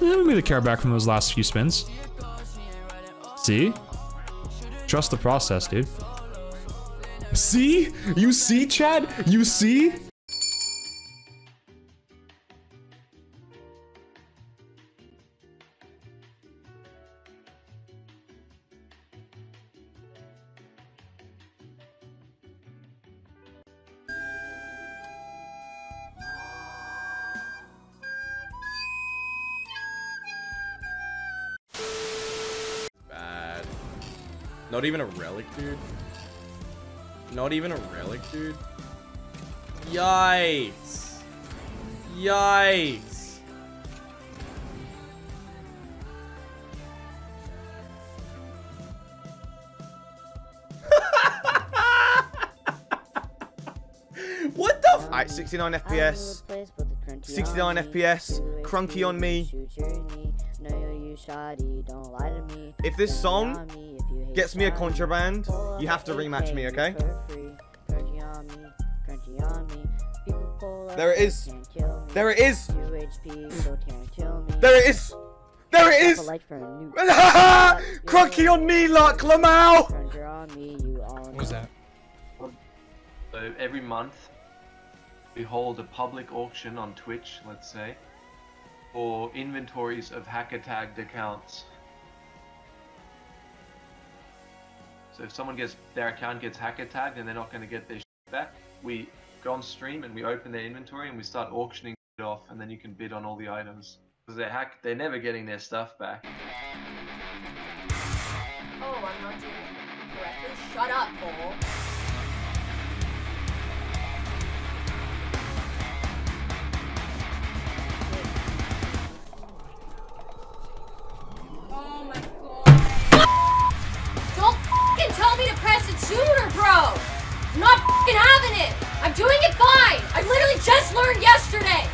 We made a car back from those last few spins. See? Trust the process, dude. See? You see, Chad? You see? Not even a relic, dude. Not even a relic, dude. Yikes. Yikes. What the f— Alright, 69 FPS. 69 FPS. Crunky on me. If this song gets me a contraband, you have to rematch me, okay? There it is. There it is. There it is. There it is. Crunky on me, luck, Lamau. What was that? So every month we hold a public auction on Twitch, let's say, for inventories of hacker tagged accounts. So if someone gets, their account gets hacker tagged and they're not going to get their shit back, we go on stream and we open their inventory and we start auctioning it off, and then you can bid on all the items. Because they're hacked, they're never getting their stuff back. Oh, I'm not doing it correctly. Shut up, Paul. Shooter, bro! I'm not f***ing having it! I'm doing it fine! I literally just learned yesterday!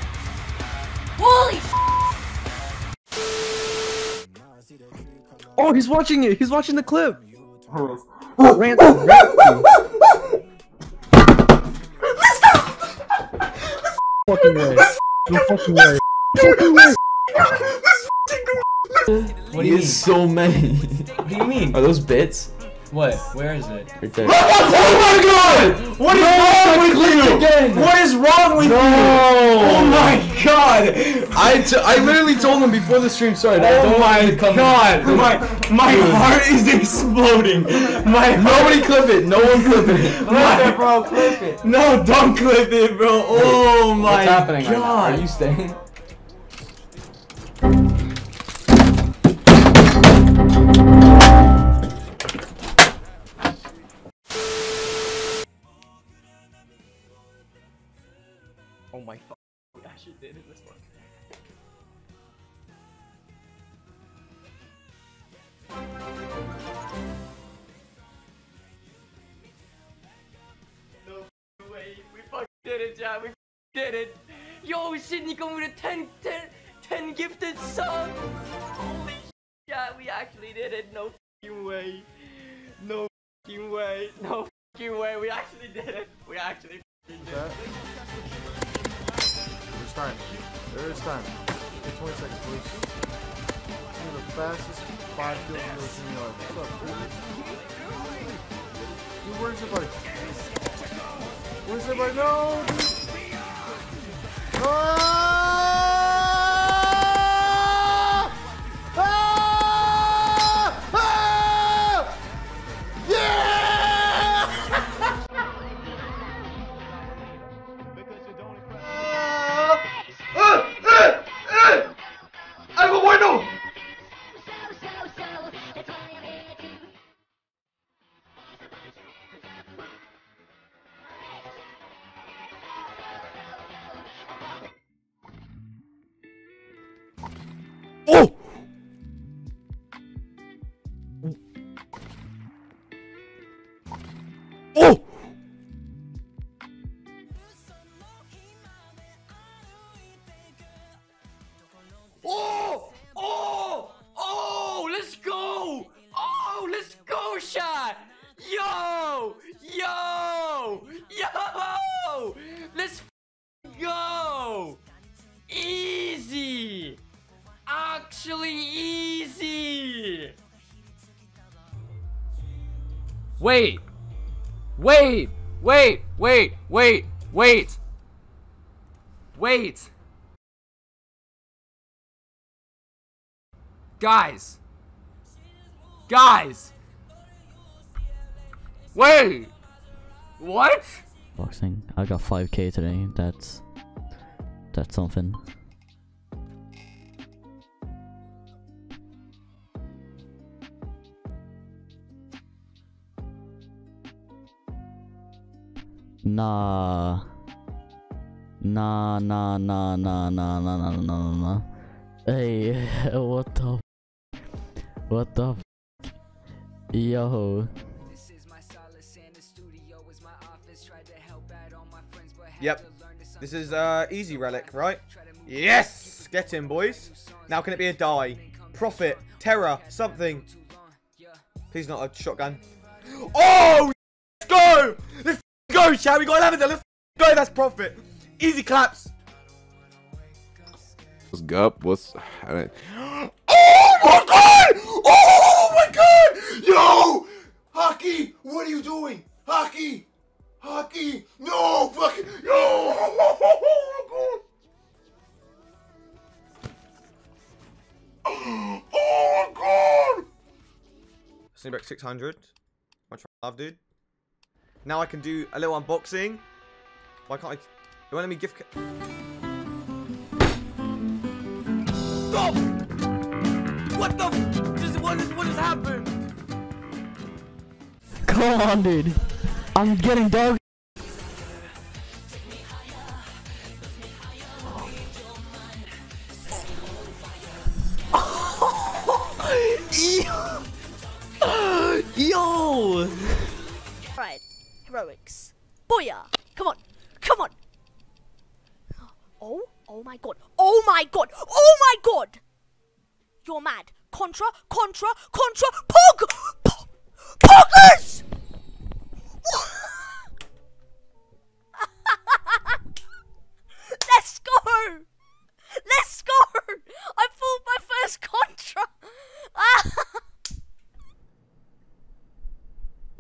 Holy s***! Oh, he's watching it! He's watching the clip! Oh, Ransom! Let's go! Fucking way. No fucking way. What do you mean? So many. What do you mean? Are those bits? What? Where is it? Right there. Oh my god! What is wrong with you? Again. What is wrong with you? Oh my god! I literally told him before the stream started. Oh my god! My heart is exploding. Nobody clip it. No one clip it. Clip it, bro. Clip it. No, don't clip it, bro. Oh my god. What's happening right now? Are you staying? Oh my fuck, I should did in this one. No way, we fucking did it, John, we did it. Yo, Sydney coming with a 10 gifted subs. Holy shit, we actually did it. No fucking way. No fucking way. No fucking way, we actually did it. We actually fucking did it. Time. There is time. Get 20 seconds, please. You're the fastest 5 kills in the yard. What's up, dude? Dude, where's everybody? Where's everybody? No! Ah! Ah! Ah! Yeah! Oh! Oh! Oh! Oh! Oh! Let's go! Oh! Let's go, Shad! Yo! Yo! Yo! Let's go! Easy! actually easy! Wait! Wait! Wait! Wait! Wait! Wait! Wait! Guys! Guys! Wait! What? Boxing. I got 5K today. That's something. Nah. Hey, what the f? What the f? Yo. Yep. This is easy relic, right? Yes! Get in, boys. Now can it be a die? Profit, terror, something. Please not a shotgun. Oh! Let's go! Let's go, shall we? Got lavender. Let's go, that's profit. Easy claps. What's up? What's... Oh my god! Oh my god! Yo! Hockey! What are you doing? Hockey! Hockey! No! Fucking! No! Oh my god! Oh my god! Sneak back 600. My love, dude. Now I can do a little unboxing. Why can't I? They won't let me gift. Stop! What the? What just happened? Come on, dude. I'm getting dog. Yo! Right, heroics. Booyah! Come on, come on! Oh, oh my god! Oh my god! Oh my god! You're mad. Contra, contra, contra, pog, pog, poggers! Let's go! Let's go! I pulled my first Contra!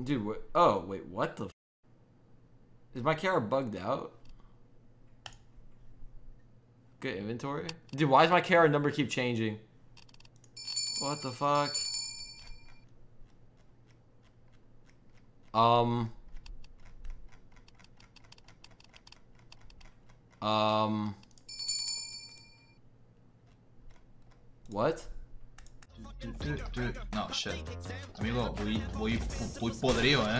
Dude, what? Oh, wait, what the f? Is my camera bugged out? Good inventory? Dude, why does my camera number keep changing? What the fuck? What? No, shit. Amigo, voy podrido, eh?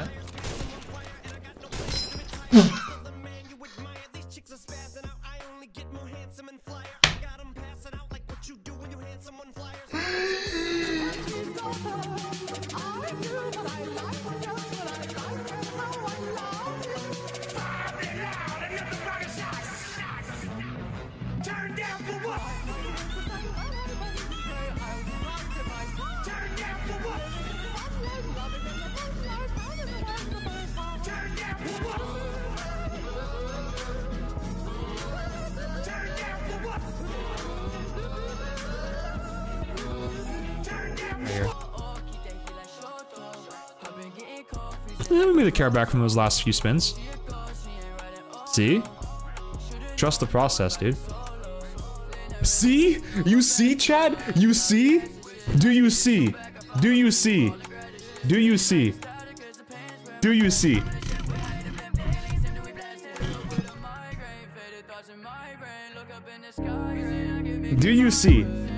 Let me the care back from those last few spins. See? Trust the process, dude. See? You see, Chad? You see? Do you see? Do you see? Do you see? Do you see? Do you see?